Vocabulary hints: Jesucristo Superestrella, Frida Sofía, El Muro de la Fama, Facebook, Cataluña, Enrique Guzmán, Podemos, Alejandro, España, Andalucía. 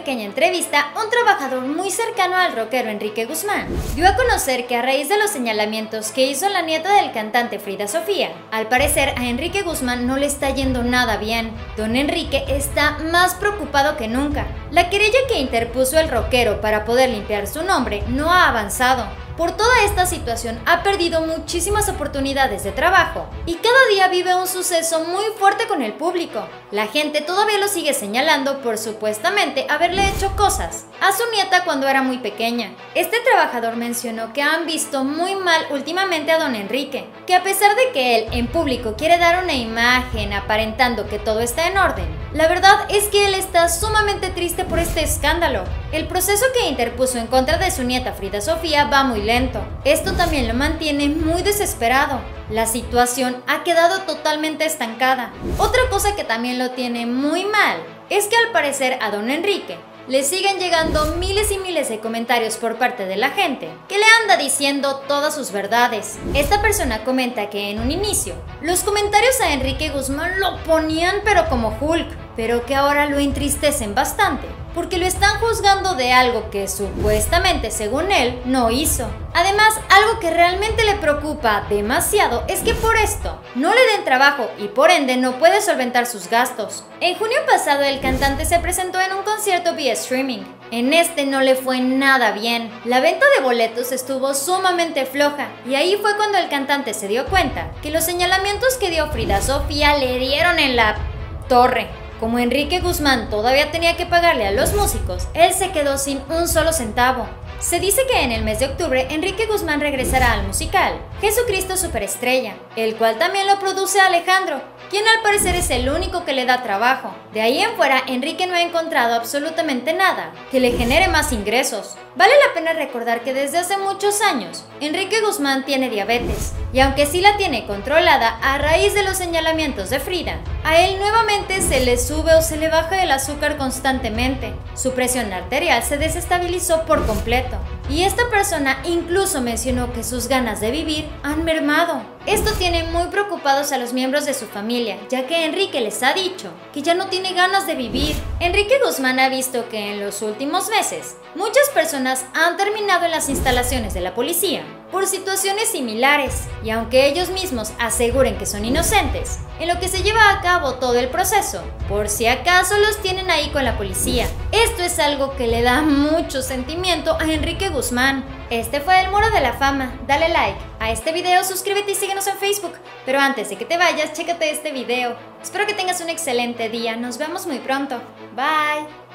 pequeña entrevista, un trabajador muy cercano al rockero Enrique Guzmán dio a conocer que a raíz de los señalamientos que hizo la nieta del cantante Frida Sofía, al parecer a Enrique Guzmán no le está yendo nada bien. Don Enrique está más preocupado que nunca. La querella que interpuso el rockero para poder limpiar su nombre no ha avanzado. Por toda esta situación ha perdido muchísimas oportunidades de trabajo y cada día vive un suceso muy fuerte con el público. La gente todavía lo sigue señalando por supuestamente haberle hecho cosas a su nieta cuando era muy pequeña. Este trabajador mencionó que han visto muy mal últimamente a don Enrique, que a pesar de que él en público quiere dar una imagen aparentando que todo está en orden, la verdad es que él está sumamente triste por este escándalo. El proceso que interpuso en contra de su nieta Frida Sofía va muy lento. Esto también lo mantiene muy desesperado. La situación ha quedado totalmente estancada. Otra cosa que también lo tiene muy mal es que al parecer a don Enrique le siguen llegando miles y miles de comentarios por parte de la gente que le anda diciendo todas sus verdades. Esta persona comenta que en un inicio los comentarios a Enrique Guzmán lo ponían pero como Hulk, pero que ahora lo entristecen bastante, porque lo están juzgando de algo que supuestamente, según él, no hizo. Además, algo que realmente le preocupa demasiado es que por esto no le den trabajo y por ende no puede solventar sus gastos. En junio pasado el cantante se presentó en un concierto vía streaming. En este no le fue nada bien. La venta de boletos estuvo sumamente floja y ahí fue cuando el cantante se dio cuenta que los señalamientos que dio Frida Sofía le dieron en la torre. Como Enrique Guzmán todavía tenía que pagarle a los músicos, él se quedó sin un solo centavo. Se dice que en el mes de octubre Enrique Guzmán regresará al musical Jesucristo Superestrella, el cual también lo produce Alejandro, quien al parecer es el único que le da trabajo. De ahí en fuera, Enrique no ha encontrado absolutamente nada que le genere más ingresos. Vale la pena recordar que desde hace muchos años, Enrique Guzmán tiene diabetes, y aunque sí la tiene controlada a raíz de los señalamientos de Frida, a él nuevamente se le sube o se le baja el azúcar constantemente. Su presión arterial se desestabilizó por completo, y esta persona incluso mencionó que sus ganas de vivir han mermado. Esto tiene muy preocupados a los miembros de su familia, ya que Enrique les ha dicho que ya no tiene ganas de vivir. Enrique Guzmán ha visto que en los últimos meses muchas personas han terminado en las instalaciones de la policía por situaciones similares, y aunque ellos mismos aseguren que son inocentes en lo que se lleva a cabo todo el proceso, por si acaso los tienen ahí con la policía. Esto es algo que le da mucho sentimiento a Enrique Guzmán. Este fue El Muro de la Fama. Dale like a este video, suscríbete y síguenos en Facebook. Pero antes de que te vayas, chécate este video. Espero que tengas un excelente día, nos vemos muy pronto. Bye.